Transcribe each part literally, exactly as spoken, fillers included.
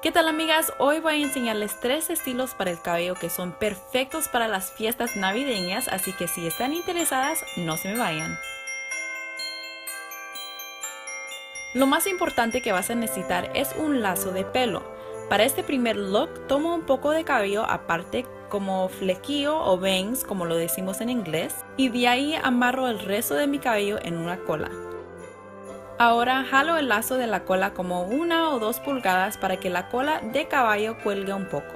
¿Qué tal, amigas? Hoy voy a enseñarles tres estilos para el cabello que son perfectos para las fiestas navideñas, así que si están interesadas, no se me vayan. Lo más importante que vas a necesitar es un lazo de pelo. Para este primer look, toma un poco de cabello aparte como flequillo o bangs, como lo decimos en inglés, y de ahí amarro el resto de mi cabello en una cola. Ahora jalo el lazo de la cola como una o dos pulgadas para que la cola de caballo cuelgue un poco.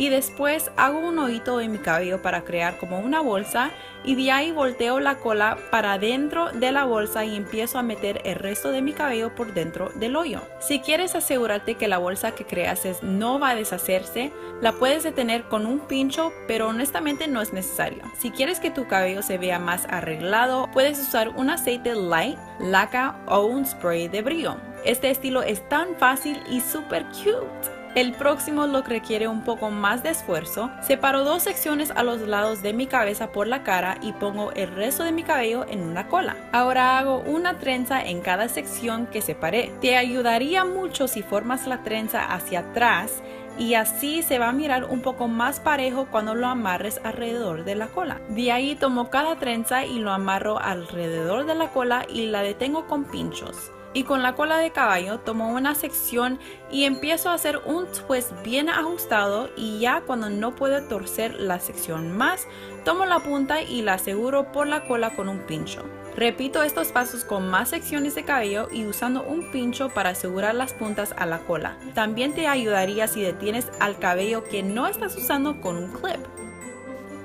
Y después hago un hoyito en mi cabello para crear como una bolsa y de ahí volteo la cola para dentro de la bolsa y empiezo a meter el resto de mi cabello por dentro del hoyo. Si quieres asegurarte que la bolsa que creaste no va a deshacerse, la puedes detener con un pincho, pero honestamente no es necesario. Si quieres que tu cabello se vea más arreglado, puedes usar un aceite light, laca o un spray de brillo. Este estilo es tan fácil y súper cute. El próximo look requiere un poco más de esfuerzo. Separo dos secciones a los lados de mi cabeza por la cara y pongo el resto de mi cabello en una cola. Ahora hago una trenza en cada sección que separé. Te ayudaría mucho si formas la trenza hacia atrás y así se va a mirar un poco más parejo cuando lo amarres alrededor de la cola. De ahí tomo cada trenza y lo amarro alrededor de la cola y la detengo con pinchos. Y con la cola de caballo tomo una sección y empiezo a hacer un twist bien ajustado, y ya cuando no puedo torcer la sección más, tomo la punta y la aseguro por la cola con un pincho. Repito estos pasos con más secciones de cabello y usando un pincho para asegurar las puntas a la cola. También te ayudaría si detienes al cabello que no estás usando con un clip.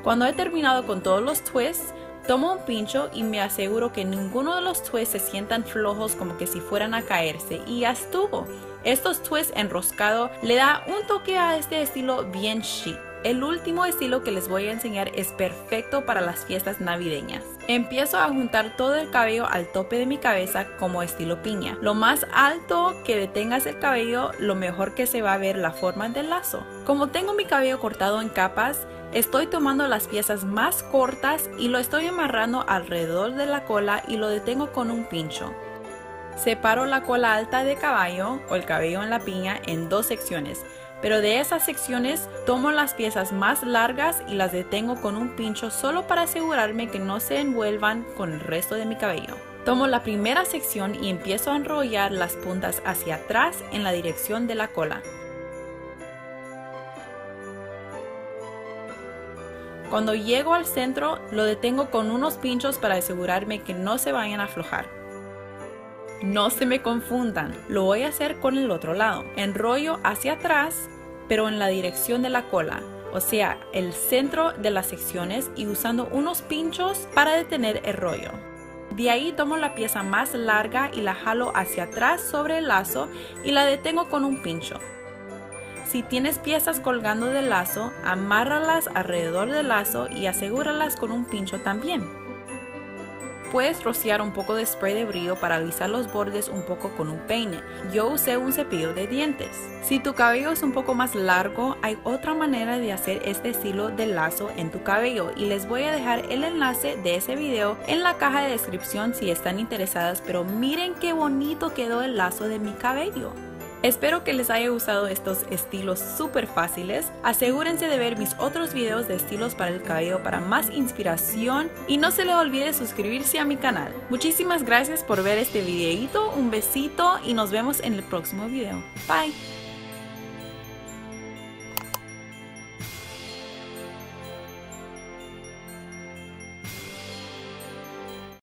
Cuando he terminado con todos los twists, tomo un pincho y me aseguro que ninguno de los twists se sientan flojos como que si fueran a caerse, y ya estuvo. Estos twists enroscados le da un toque a este estilo bien chic. El último estilo que les voy a enseñar es perfecto para las fiestas navideñas. Empiezo a juntar todo el cabello al tope de mi cabeza como estilo piña. Lo más alto que detengas el cabello, lo mejor que se va a ver la forma del lazo. Como tengo mi cabello cortado en capas, estoy tomando las piezas más cortas y lo estoy amarrando alrededor de la cola y lo detengo con un pincho. Separo la cola alta de caballo o el cabello en la piña en dos secciones, pero de esas secciones tomo las piezas más largas y las detengo con un pincho solo para asegurarme que no se envuelvan con el resto de mi cabello. Tomo la primera sección y empiezo a enrollar las puntas hacia atrás en la dirección de la cola. Cuando llego al centro, lo detengo con unos pinchos para asegurarme que no se vayan a aflojar. No se me confundan, lo voy a hacer con el otro lado. Enrollo hacia atrás, pero en la dirección de la cola, o sea, el centro de las secciones, y usando unos pinchos para detener el rollo. De ahí tomo la pieza más larga y la jalo hacia atrás sobre el lazo y la detengo con un pincho. Si tienes piezas colgando del lazo, amárralas alrededor del lazo y asegúralas con un pincho también. Puedes rociar un poco de spray de brillo para alisar los bordes un poco con un peine. Yo usé un cepillo de dientes. Si tu cabello es un poco más largo, hay otra manera de hacer este estilo de lazo en tu cabello y les voy a dejar el enlace de ese video en la caja de descripción si están interesadas, pero miren qué bonito quedó el lazo de mi cabello. Espero que les haya gustado estos estilos súper fáciles. Asegúrense de ver mis otros videos de estilos para el cabello para más inspiración y no se les olvide suscribirse a mi canal. Muchísimas gracias por ver este videito, un besito y nos vemos en el próximo video. Bye.